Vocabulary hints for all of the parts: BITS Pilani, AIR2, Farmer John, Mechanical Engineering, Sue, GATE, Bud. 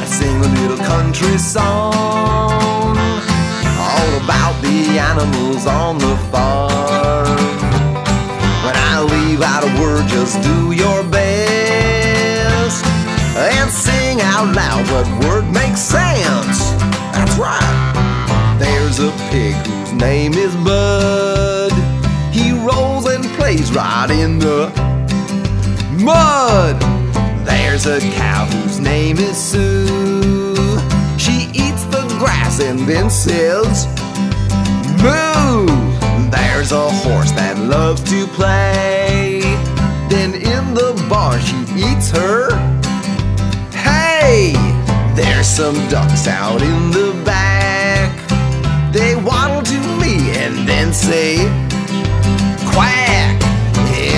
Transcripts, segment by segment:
I sing a little country song, all about the animals on the farm. When I leave out a word, just do your best and sing out loud what word makes sense. That's right. There's a pig whose name is Bud. He rolls and plays right in the mud. There's a cow whose name is Sue. She eats the grass and then says moo. There's a horse that loves to play, then in the barn she eats her hay. There's some ducks out in the back. They waddle to me and then say quack.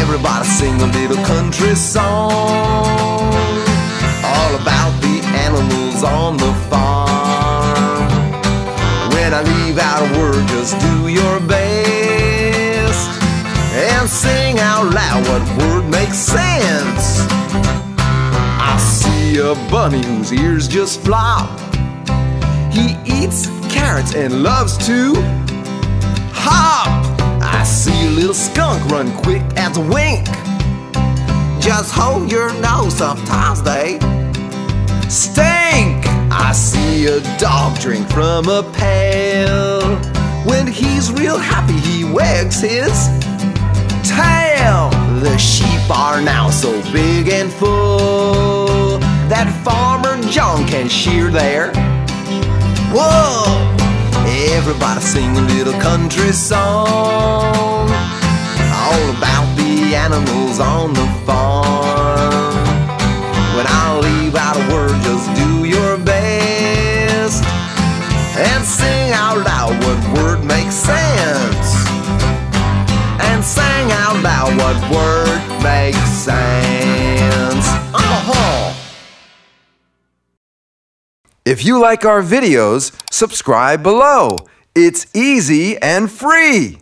Everybody sing a little country song, all about the animals on the farm. When I leave out a word, just do your best and sing out loud what word makes sense. I see a bunny whose ears just flop. He eats carrots and loves to hop. I see a little skunk run quick as a wink. Just hold your nose, sometimes they stink. I see a dog drink from a pail. When he's real happy, he wags his tail. The sheep are now so big and full that Farmer John can shear their wool. Everybody sing a little country song, all about the animals on the farm. When I leave out a word, just do your best and sing out loud what word makes sense. And sing out loud what word makes sense. If you like our videos, subscribe below. It's easy and free!